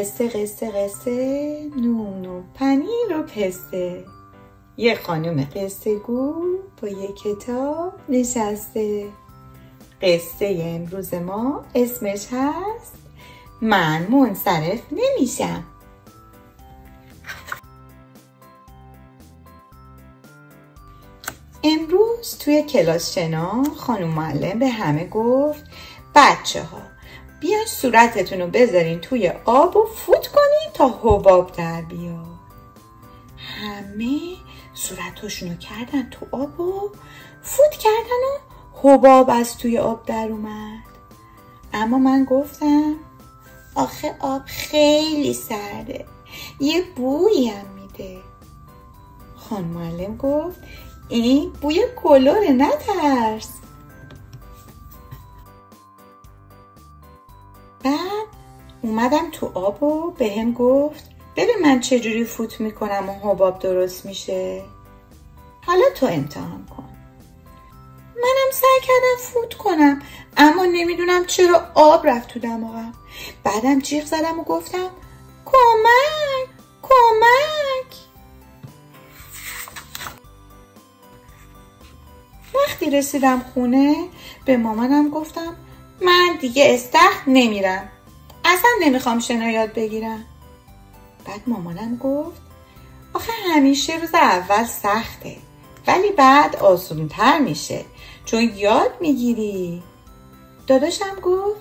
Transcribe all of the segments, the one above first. قصه قصه قصه نون و پنیر و پسته. یه خانم قصه گو با یه کتاب نشسته. قصه امروز ما اسمش هست من منصرف نمیشم. امروز توی کلاس شنا خانم معلم به همه گفت بچه ها بیاین صورتتون رو بذارین توی آب و فوت کنین تا حباب در بیاد. همه صورتشون رو کردن تو آب و فوت کردن و حباب از توی آب در اومد. اما من گفتم آخه آب خیلی سرده، یه بویی هم میده. خانم معلم گفت این بوی کلوره، نترس. بعد اومدم تو آب و به هم گفت ببین من چجوری فوت میکنم و حباب درست میشه، حالا تو امتحان کن. منم سعی کردم فوت کنم اما نمیدونم چرا آب رفت تو دماغم. بعدم جیغ زدم و گفتم کمک کمک. وقتی رسیدم خونه به مامانم گفتم من دیگه استخر نمیرم، اصلا نمیخوام شنا یاد بگیرم. بعد مامانم گفت آخه همیشه روز اول سخته ولی بعد آسونتر میشه چون یاد میگیری. داداشم گفت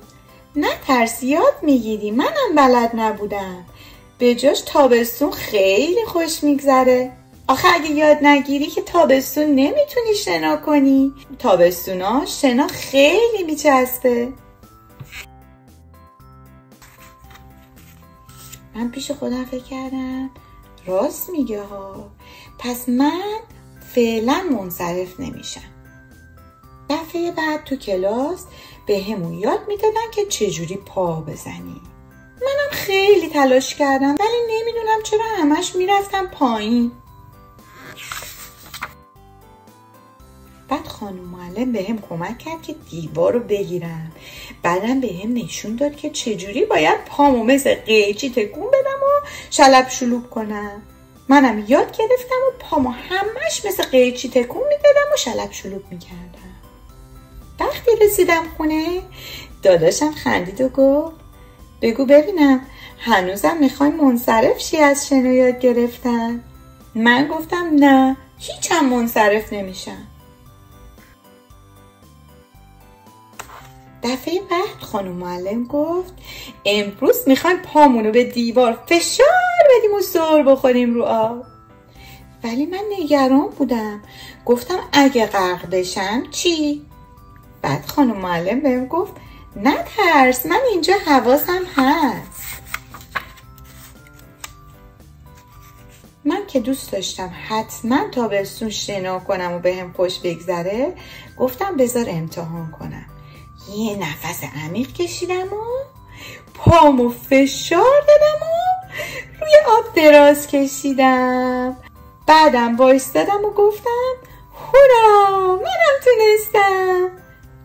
نترس یاد میگیری، منم بلد نبودم، به جاش تابستون خیلی خوش میگذره. آخه اگه یاد نگیری که تابستون نمیتونی شنا کنی، تابستونا شنا خیلی میچسبه. من پیش خودم فکر کردم راست میگه ها، پس من فعلا منصرف نمیشم. دفعه بعد تو کلاس به همون یاد میدادن که چجوری پا بزنی. منم خیلی تلاش کردم ولی نمیدونم چرا همش میرفتم پایین. بعد خانم معلم به هم کمک کرد که دیوار رو بگیرم. بعدم به هم نشون داد که چجوری باید پامو مثل قیچی تکون بدم و شلب شلوب کنم. منم یاد گرفتم و پامو همش مثل قیچی تکون میدادم و شلب شلوب میکردم. وقتی رسیدم خونه داداشم خندید و گفت بگو ببینم هنوزم میخوای منصرف شی از شنا یاد گرفتن؟ من گفتم نه هیچم منصرف نمیشم. دفعه بعد خانم معلم گفت امروز میخوایم پامونو به دیوار فشار بدیم و سر بخوریم رو آب. ولی من نگران بودم، گفتم اگه غرق بشم چی؟ بعد خانم معلم بهم گفت نترس من اینجا حواسم هست. من که دوست داشتم حتما تابستون شنا کنم و بهم خوش بگذره گفتم بذار امتحان کنم. یه نفس عمیق کشیدم و پامو فشار دادم و روی آب دراز کشیدم. بعدم وایستادم و گفتم هورا منم تونستم.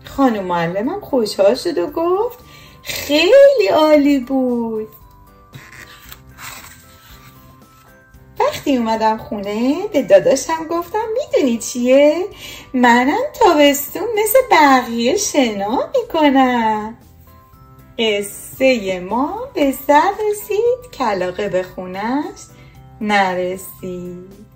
خانم معلمم خوشحال شد و گفت خیلی عالی بود. وقتی اومدم خونه به داداشم گفتم میدونی چیه؟ منم تابستون مثل بقیه شنا میکنم. قصه ما به سر رسید، کلاغه به خونش نرسید.